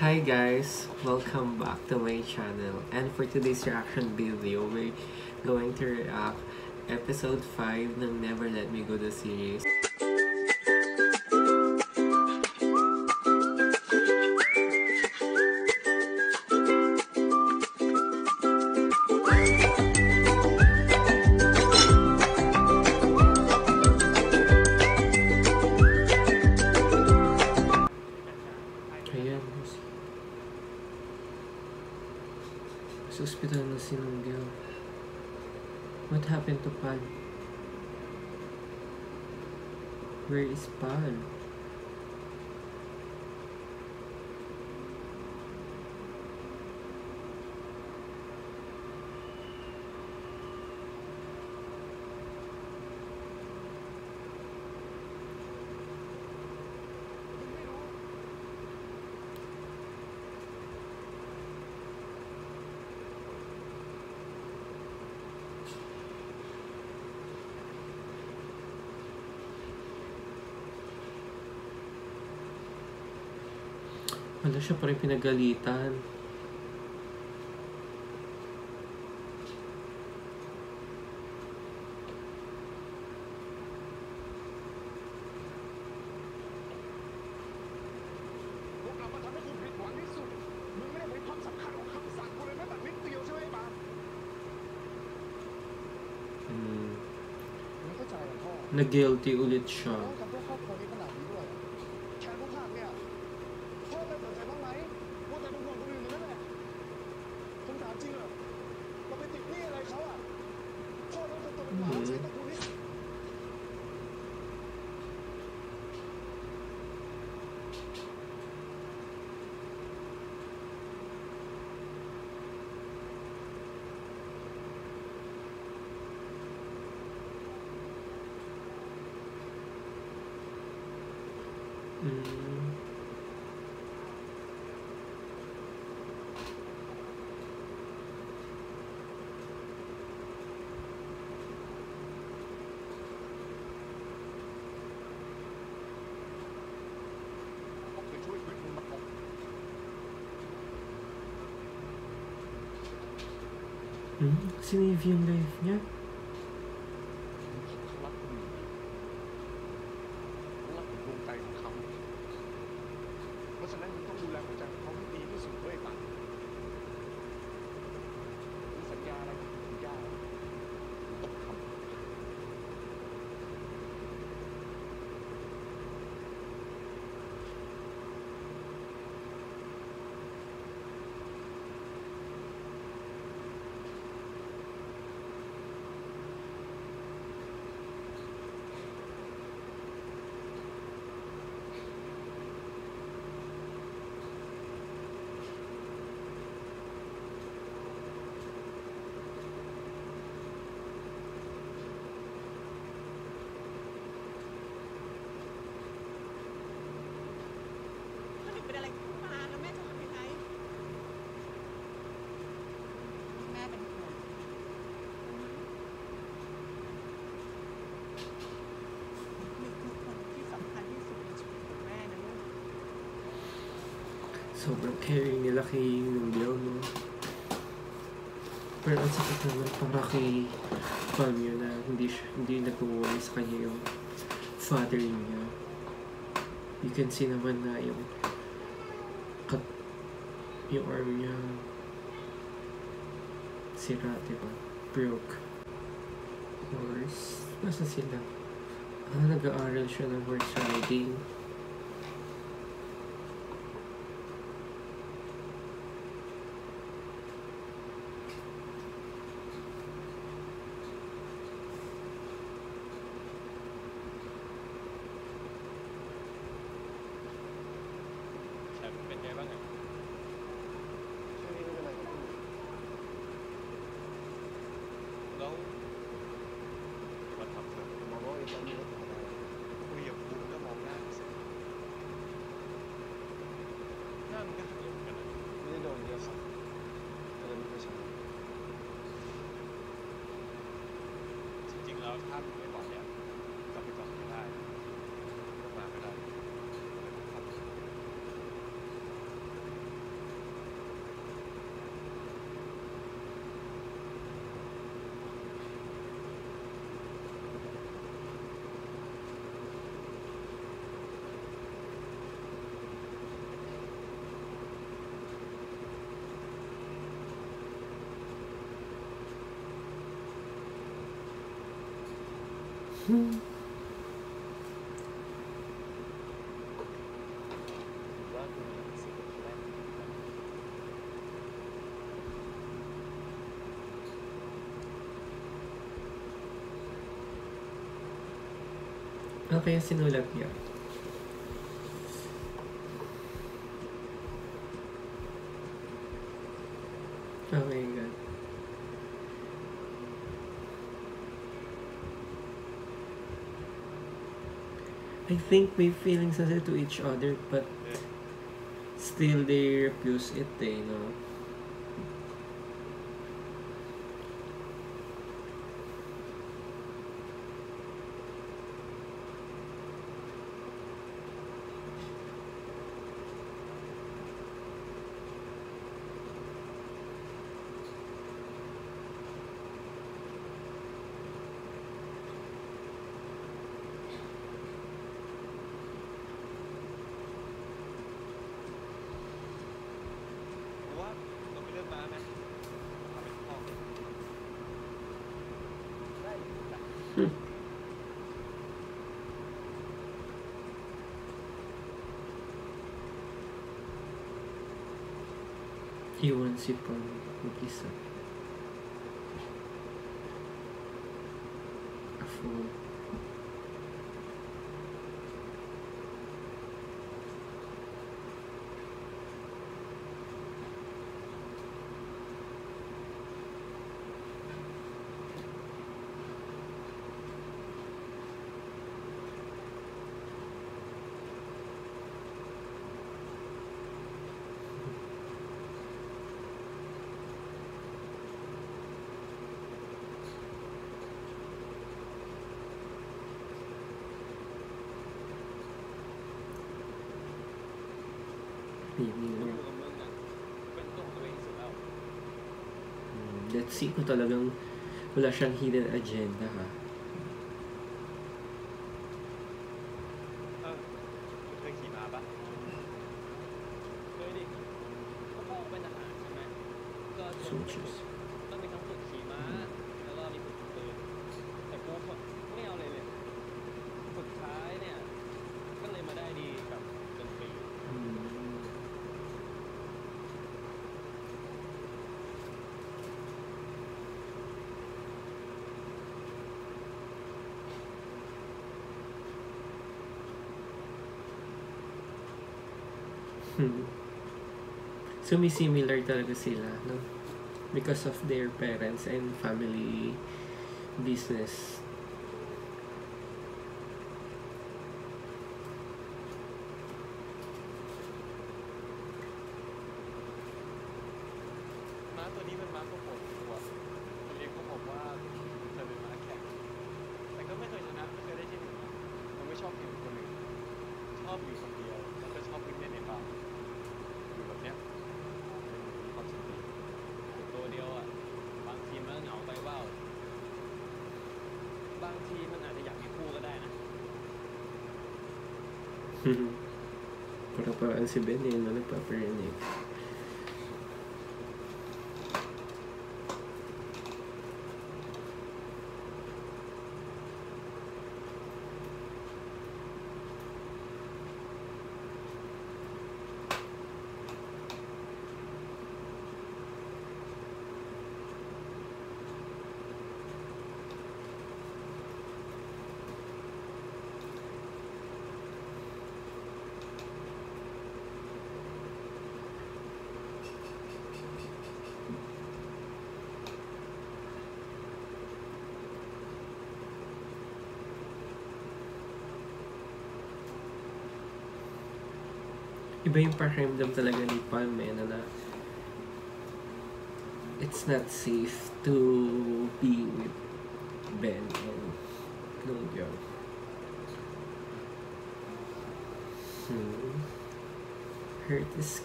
Hi guys, welcome back to my channel, and for today's reaction video, we're going to react episode 5 ng Never Let Me Go The Series. Hospital na sinunggil. What happened to Pan? Where is Pan? Wala siya pa rin pinagalitan. Nag-guilty ulit siya. Sinave yung life niya. Sobrang caring nila kay Nunglaw, no? Pero ang sakit naman para kay Pam yun na hindi nag-worry sa kanya yung father niya. You can see naman na yung arm niya sira, diba? Broke. Horse? Nasa sila? Nag-aaral siya ng horse riding. Ano kaya sinulat niya? Oh my God. I think may feelings na sila to each other, but still they refuse it, eh, no? Iwan si Pong mag-isa. A fool. Let's see kung talagang wala siyang hidden agenda, ha? Soldiers. So may similar talaga sila, no? Because of their parents and family business. Parang si Ben yun na nagpaparinig. Iba yung pakiramdam talaga ni Palm, eh, na it's not safe to be with Ben and Nongyo. Hurt is...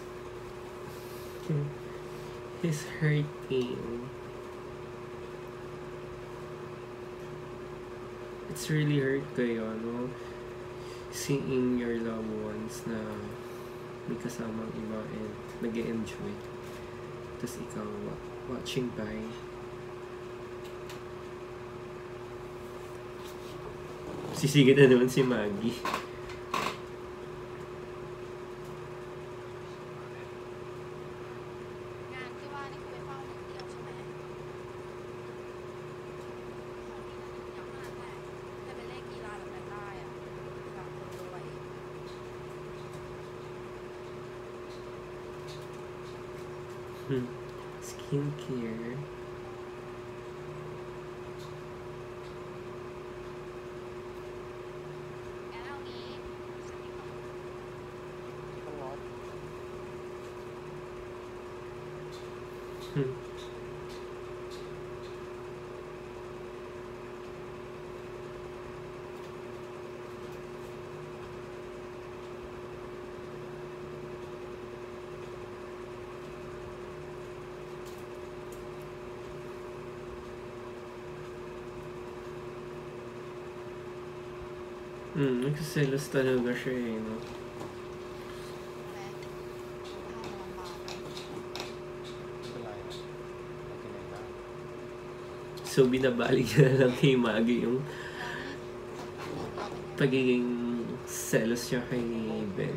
He's hurting. It's really hurt kayo, no? Seeing your loved ones na may kasamang iba and nag-e-enjoy, tapos ikaw watching by. Sisigit na naman si Maggie. Skincare. Nagsiselos talaga siya eh, no? So, binabalik na lang kay Maggie yung pagiging selos siya kay Ben.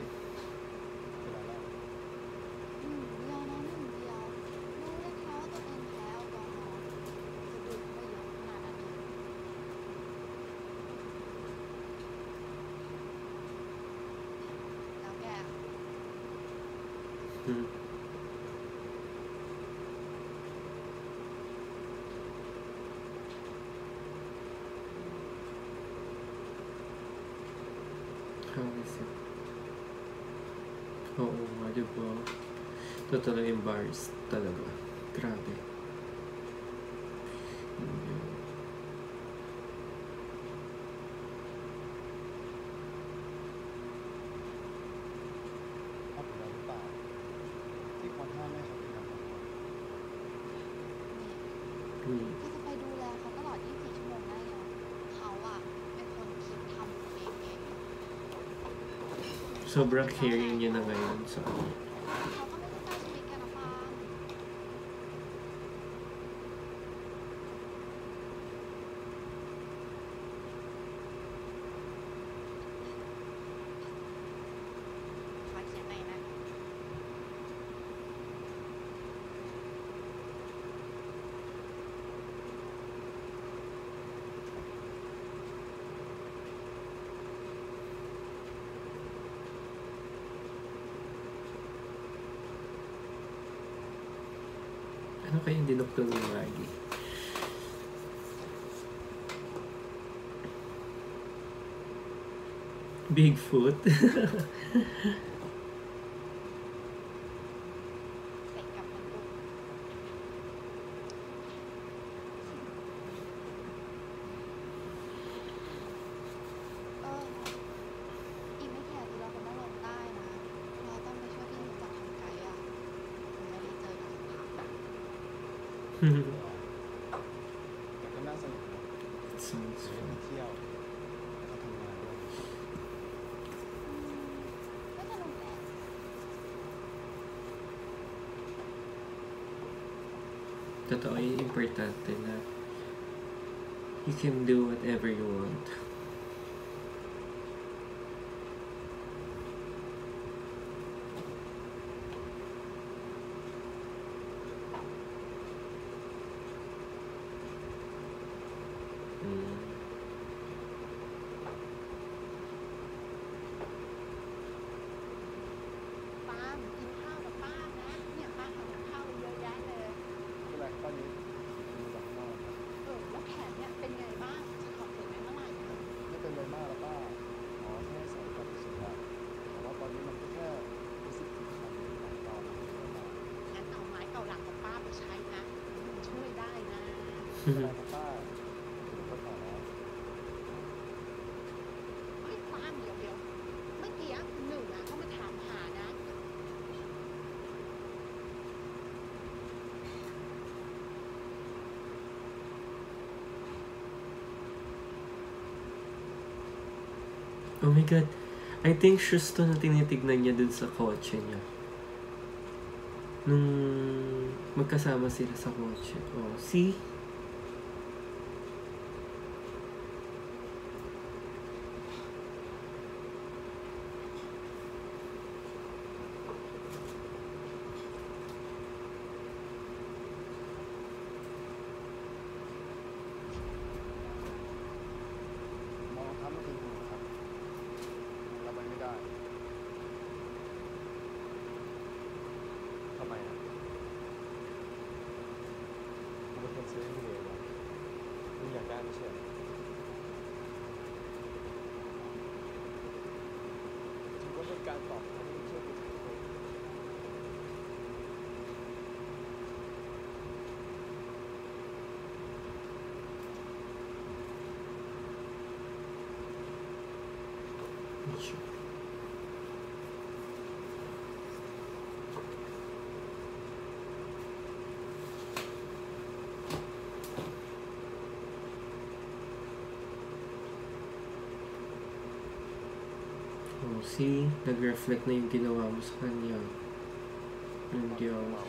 Oo nga, diba? Totoo lang embarrassed talaga. Grabe. Sobrang caring niya na ngayon sa akin. Ano kaya yung dinukto ni Maggie? Bigfoot? Sounds fun. Totoo yung importante na you can do whatever you want. Oh my God, I think shoes to na tinitignan niya dun sa kotse niya. Nung magkasama sila sa kotse. Oh, see? kamay. Huwag lang sila yung gaya. Hindi niya, gano'n siya. Huwag lang kanto. Ano yung siya gusto ko? Oh, see? Nag-reflect na yung ginawa mo sa kanya. Yung Diyos.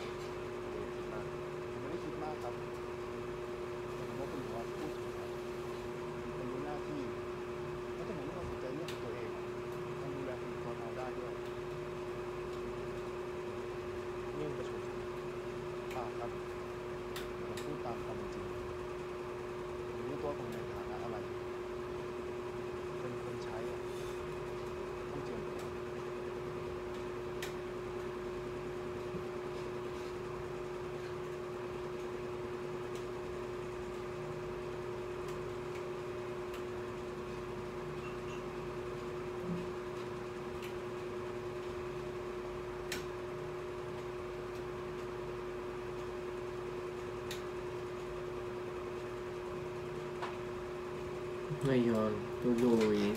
Ngayon, tuloy.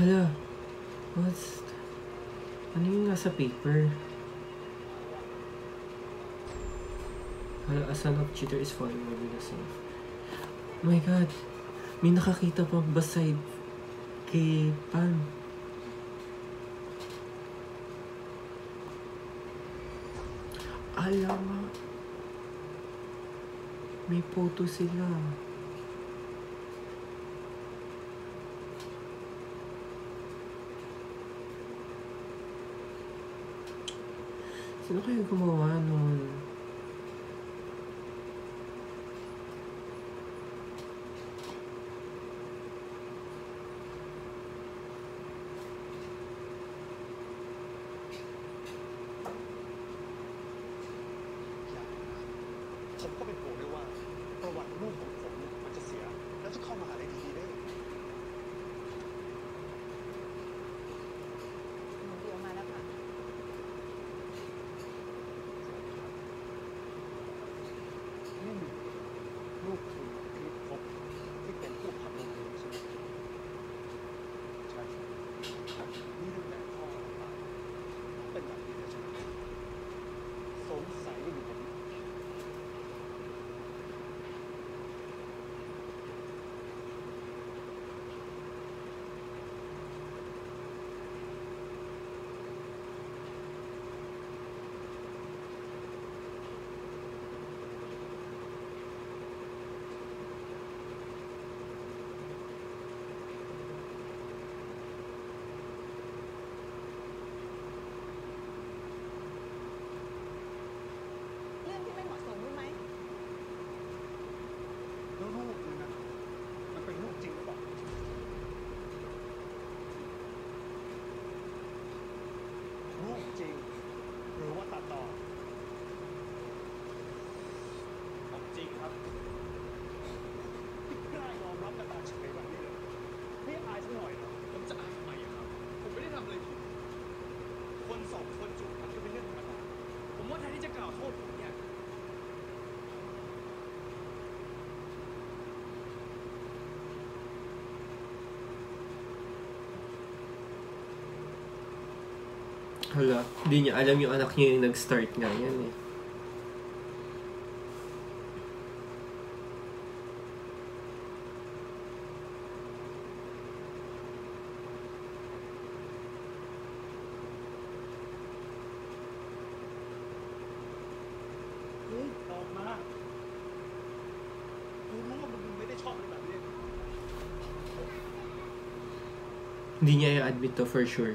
Hala, what's... Ano yung nasa paper? Hala, a son of cheater is falling over the safe. Oh my god, may nakakita pa beside kay Pan. Alam, may photo sila. Sino kayo gumawa nun? Hala, hindi niya alam yung anak niya yung nag-start nga yan eh. Hindi niya i-admit to for sure.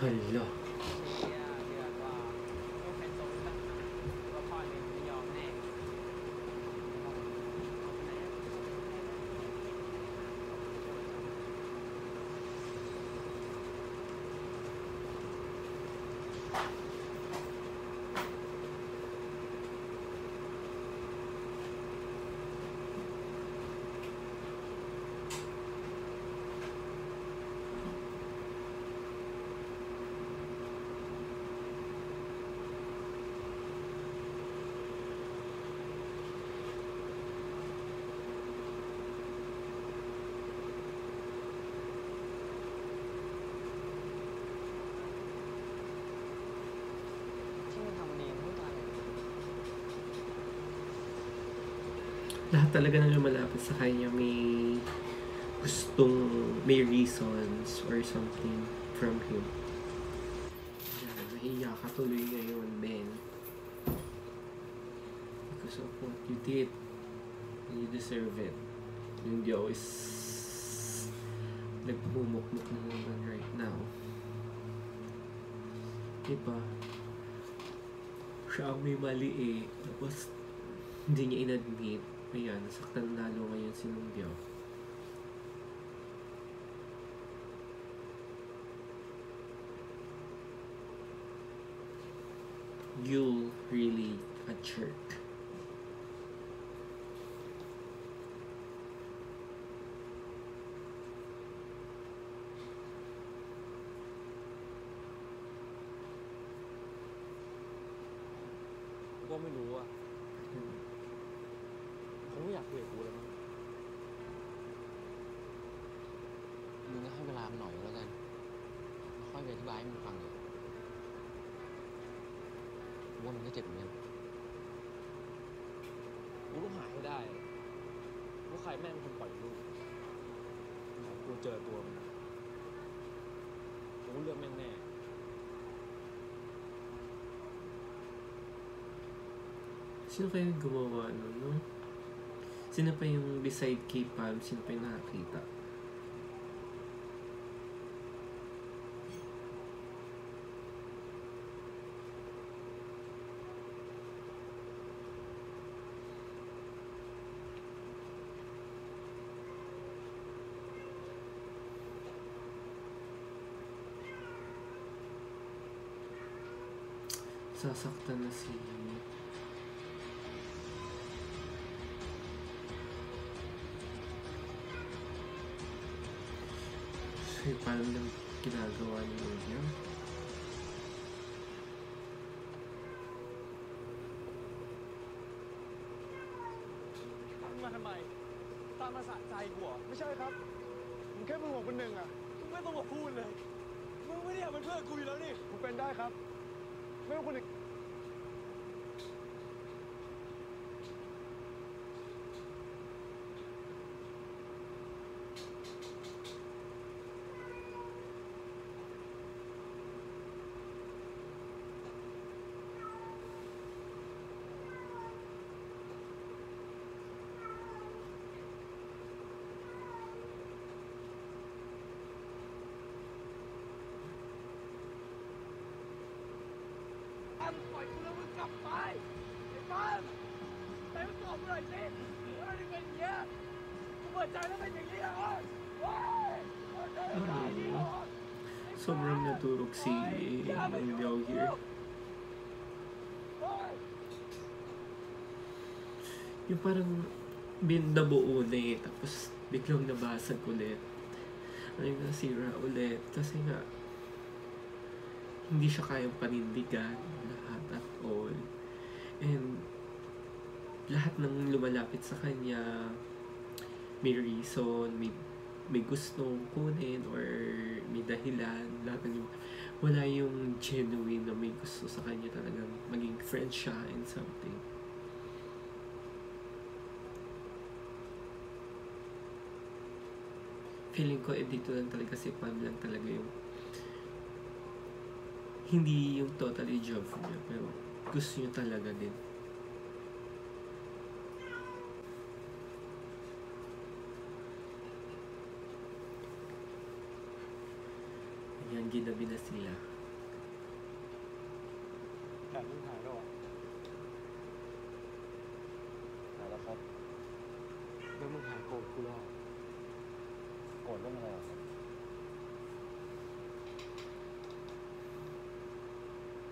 Hala. Lahat talaga na lumalapit sa kanya may gustong, may reasons or something from him. Nahiya ka tuloy ngayon, Ben. Because of what you did, you deserve it. Yung Diyo is nagmumukmuk na naman right now. Diba? Siya ang may mali eh. Tapos, hindi niya in-admit. Ayan, nasaktan lalo ngayon si Lumbio. You really a jerk. Ako may luwa. Don't want to talk to you. You just give it time a little bit. I'll try to explain it to you. I want to get hurt. I know I can hide. I know who the hell is the one who let me go. I know I'll find it. Sino kayang gumawa nun, no? Sino pa yung beside K-Palm? Sino pa yung nakakita? Sasaktan na siya. Kasi parang lang ginagawa niyo niya. Sobrang naturog si Indiao here. Yung parang bindabuo na eh, tapos biglang nabasag ulit. Ayun, nasira ulit kasi nga hindi siya kayang panindigan lahat at all. And lahat ng lumalapit sa kanya may reason, may gustong kunin or may dahilan. Lahat ng wala yung genuine na may gusto sa kanya talagang maging friend siya and something. Feeling ko eh dito lang talaga si Pam lang talaga yung hindi yung totally job niya, pero gusto niyo talaga din. Ayan, ginabi na sila. Lalo haro. Haroครับ แล้วมึงหายโกรธกูหรอ โกรธเรื่องอะไรอ่ะ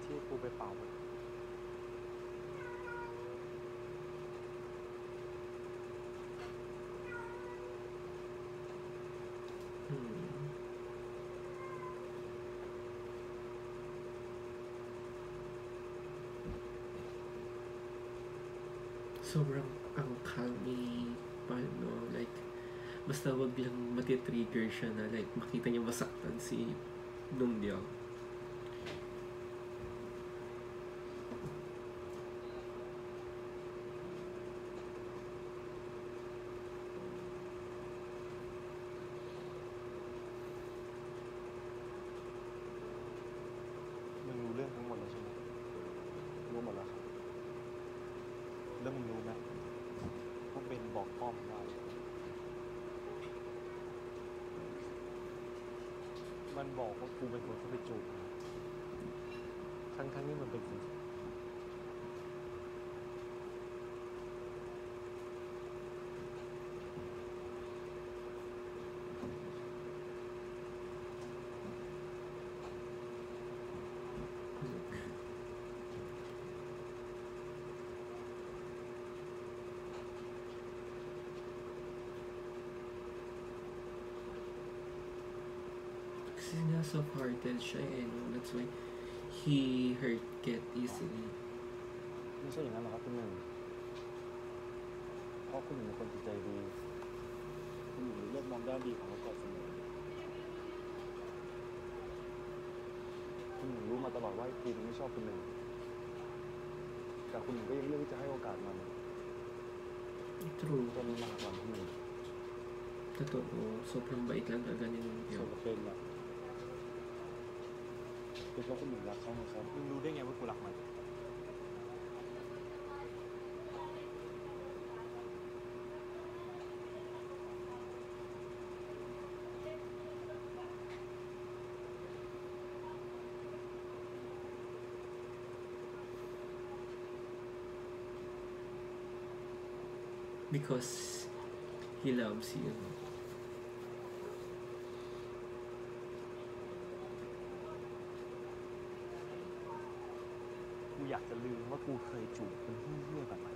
ที่กูไปเป่ามันsobrang ang calming paano, like basta wag lang matitrigger siya na like makita niya masaktan si Nungdiao.มันบอกว่ากูเป็นคนเข้าไปจูบทั้งๆที่มันเป็นจริงkasi soft-hearted siya eh, no? That's why he hurt get easily. ไม่ใช่อย่างนั้นหรอกครับคุณหนึ่งเพราะคุณหนึ่งเป็นคนจิตใจดีคุณหนึ่งเลือกมองด้านดีของเราเสมอคุณหนึ่งรู้มาตลอดว่าทีมไม่ชอบคุณหนึ่งแต่คุณหนึ่งก็ยังเลือกที่จะให้โอกาสมัน True จนมากกว่าคุณหนึ่งแต่ตัวsobrang bait lang talaga niya sobrang baitคือเขาคนหนึ่งรักเขาครับมึงรู้ได้ไงว่ากูรักมัน because he loves youอยากจะลืมว่ากูเคยจูบเป็นผู้เหี้ยแบบไหน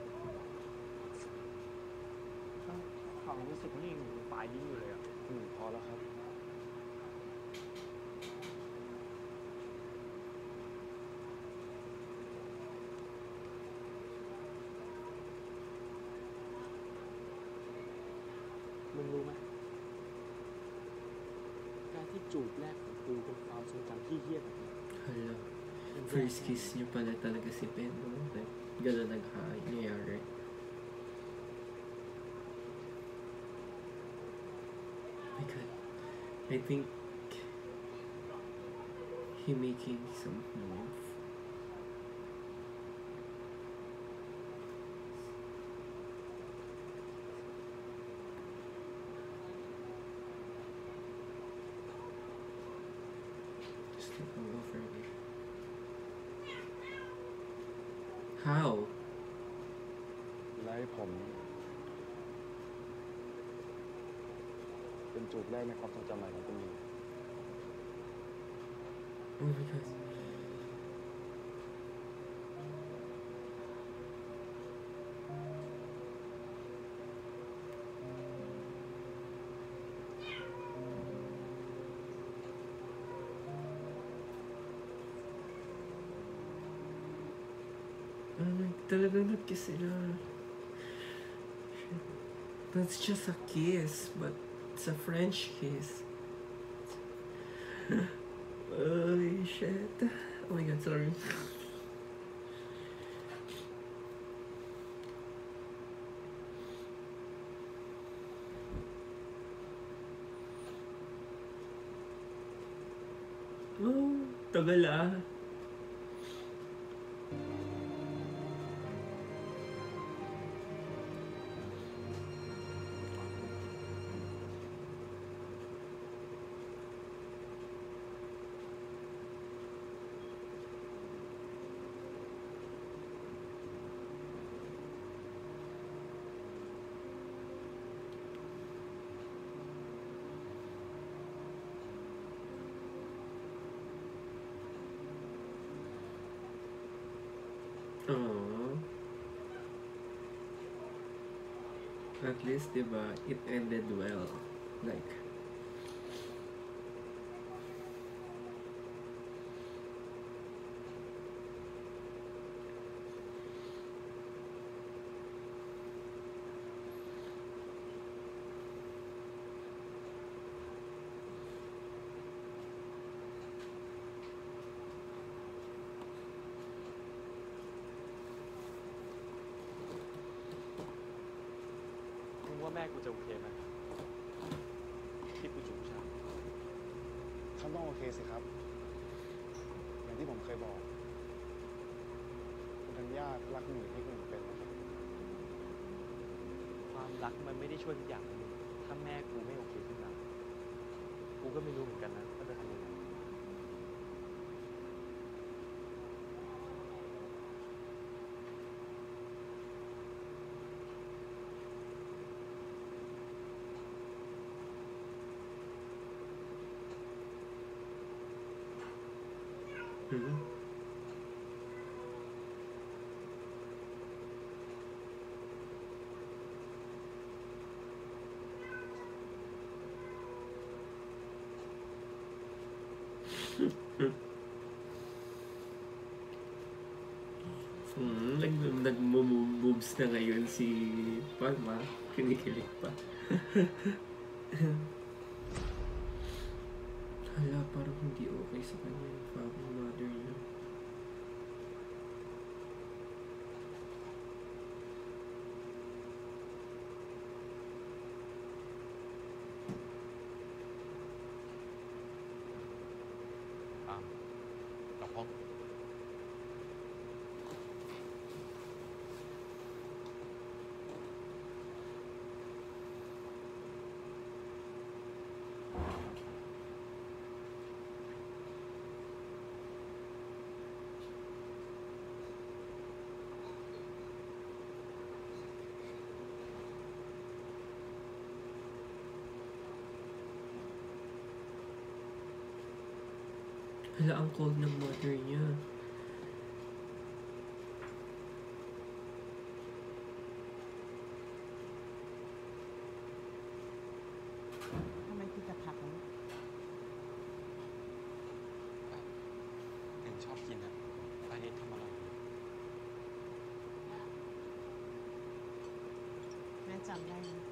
ความรู้สึกนี่ปลายดิ้งอยู่เลยอ่ะพอแล้วครับมึงรู้ไหมการที่จูบแรกของกูเป็นความทรงจำที่เหี้ยแบบนี้first kiss niyo pala talaga si Ben, no? Like, gano'n nangyayari. My God. I think he making some move. Just to go over again. How? ไล่ผมเป็นจุดแรกในความทรงจำใหม่ของคุณหนึ่ง Oh my God. Talagang nag-kiss sila. That's just a kiss, but it's a French kiss. Oh shit. Oh my God, sorry. Oh, tagal ah. at least, diba, it ended well. Like,แม่กูจะโอเคไหมที่กูจูบฉันฉันต้องโอเคสิครับอย่างที่ผมเคยบอกคุณธัญญารักหนูที่คุณเป็นความรักมันไม่ได้ช่วยทุกอย่างถ้าแม่กูไม่โอเคขึ้นมากูก็ไม่รู้เหมือนกันนะว่าจะทำยังไงNagmo-moves na ngayon si Palma, kinikilig pa. Hala, parang hindi okay sa kanya yung family mother niya. Hala, ang cold ng mother niya. Naman kita pa ko. Benชอบกินนะไอเด็กทำอะไรแม่จำได้นะ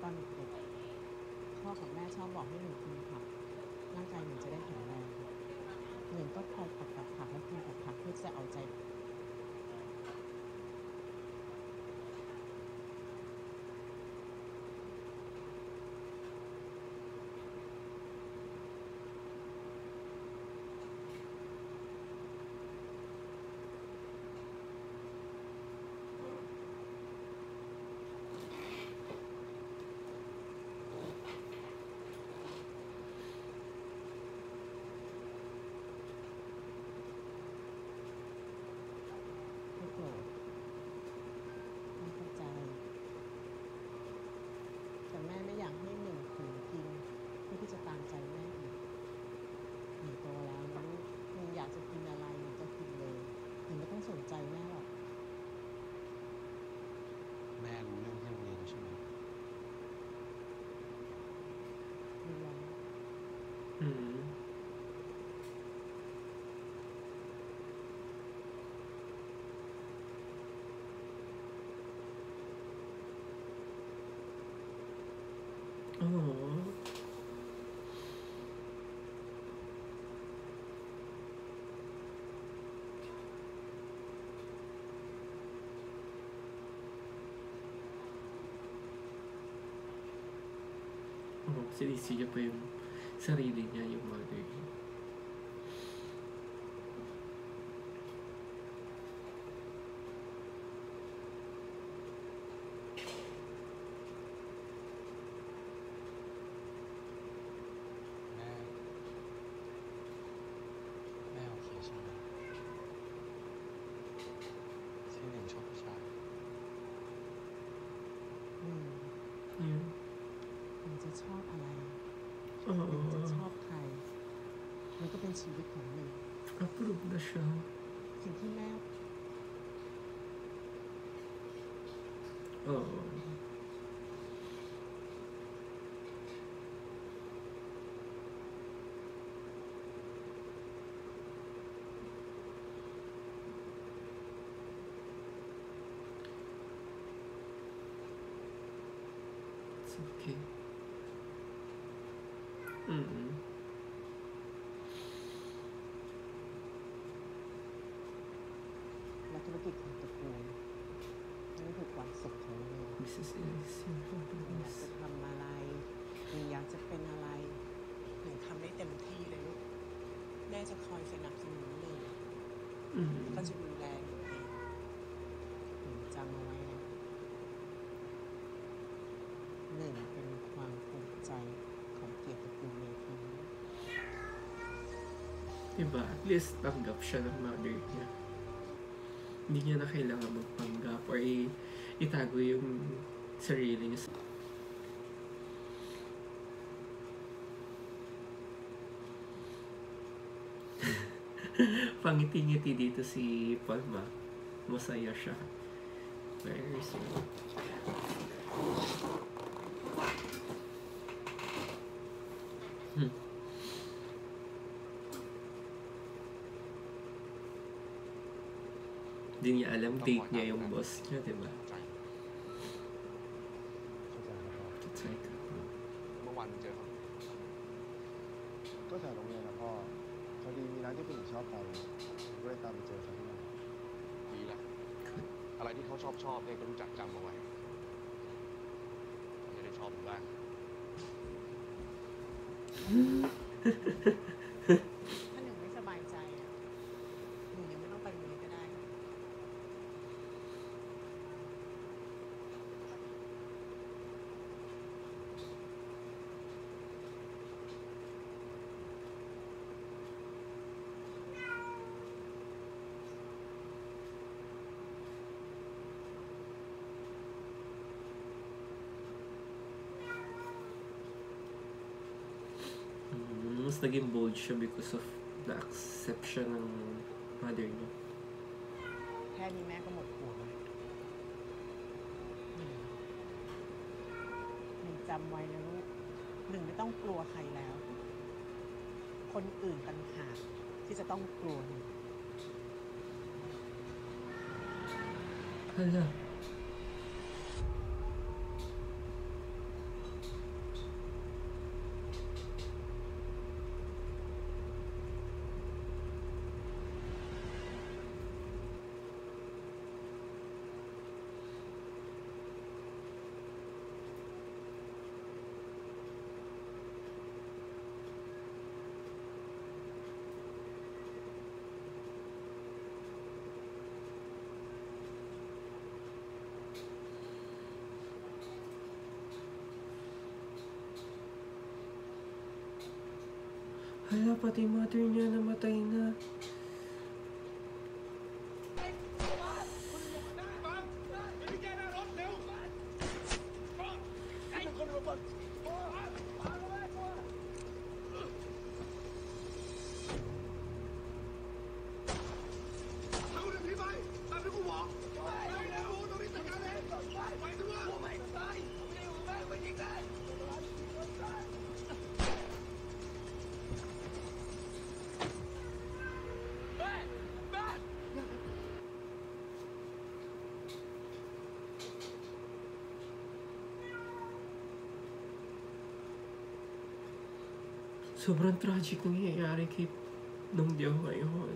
ตอนเด็กพ่อกับแม่ชอบบอกให้หนูกินผักร่างกายหนูจะได้แข็งแรงหนึ่งก็คอยผัดกับผักแล้วกินกับผักเพื่อจะเอาใจแม่ไม่อยากให้หนึ่งขืนกินเพื่อที่จะตามใจแม่อีกหนูโตแล้วนะลูกหนูอยากจะกินอะไรหนูจะกินเลยหนูไม่ต้องสนใจแม่หรอกแม่รู้เรื่องที่โรงเรียนใช่ไหมรู้แล้วSinisiya pa yung sarili niya, yung mother niya. Ma'am, okay siya na. Sinang chok siya.จะชอบอะไรหนึ่งจะชอบใครมันก็เป็นชีวิตของหนึ่งสิ่งที่แม่ It's okay. This is a simple business. 'Di ba? At least tanggap siya ng mother niya. Hindi niya na kailangan magpanggap or itago yung sarili niya. Pangiti-ngiti dito si Palma. Masaya siya. Very sweet. Hindi niya alam date niya yung boss niya, diba? Naging bold siya because of na-accept siya ng mother niya. Kaya ni Maggie mo po. Jump ไว้นะลูก1ไม่ต้องกลัวใครแล้วคนอื่นต่างหากที่จะต้องกลัวค่ะHala, pati mother niya namatay na. Sobrang tragic nang nangyayari nung diyaw ngayon. Kung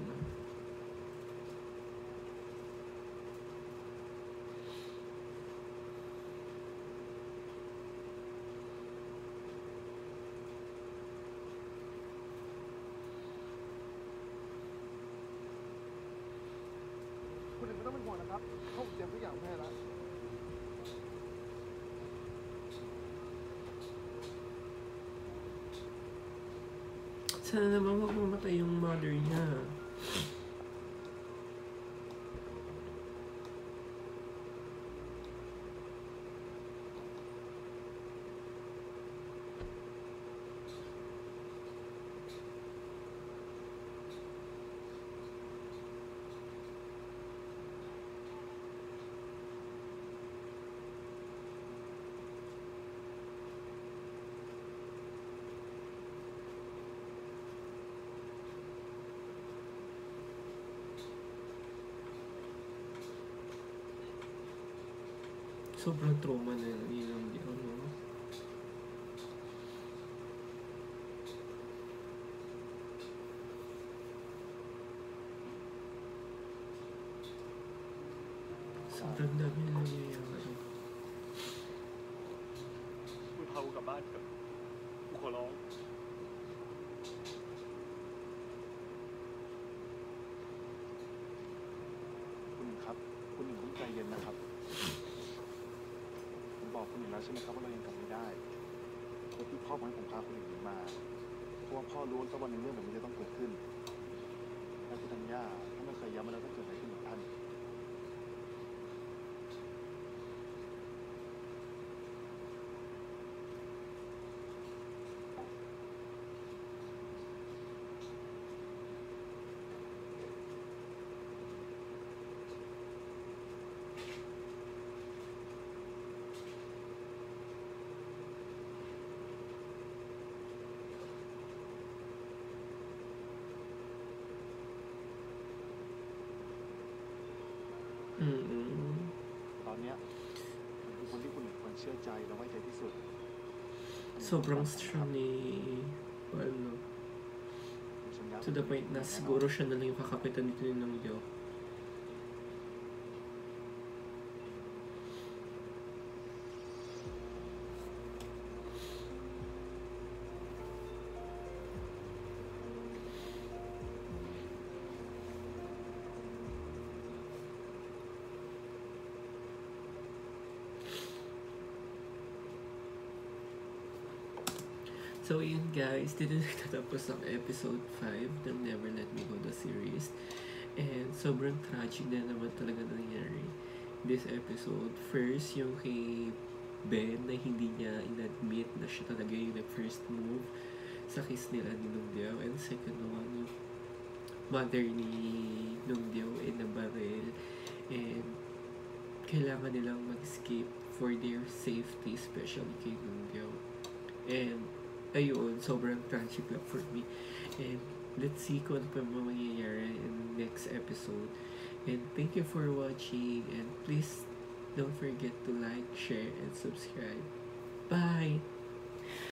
hindi mo naman buwanนะครับเขาเตรียมทุกอย่างให้แล้วsana naman huwag mamatay yung mother niya. Sobrang trauma na yun ang Sobrang dami na nangyayari.กูพากูกลับบ้านเถอะกูขอร้องคุณหนึ่งครับคุณหนึ่งต้องใจเย็นนะครับผมบอกคุณหนึ่งแล้วใช่ไหมครับว่าเรายังกลับไม่ได้แต่ที่พ่อของผมพาคุณหนึ่งมาเพราะว่าพ่อรู้ว่าสักวันหนึ่งเรื่องแบบนี้จะต้องเกิดขึ้นและคุณธัญญาท่านไม่เคยย้ำมาแล้วถ้าเกิดอะไรขึ้นกับท่านตอนเนี้ยคือคนที่คุณหนึ่งควรเชื่อใจและไว้ใจที่สุด sobrang strong ni ano to the point na siguro siya na lang yung kakapitan dito ng video. So yun guys, dito natapos ang episode 5 ng Never Let Me Go The Series. And sobrang tragic na naman talaga nangyari this episode. First, yung kay Ben na hindi niya in-admit na siya talaga yung first move sa kiss nila ni Nungdiao. And second one, yung mother ni Nungdiao in a barrel. And kailangan nilang mag-escape for their safety, especially kay Nungdiao. And ayun, sobrang tragic lang for me. And let's see kung ano pa mangyayari in the next episode. And thank you for watching. And please don't forget to like, share, and subscribe. Bye!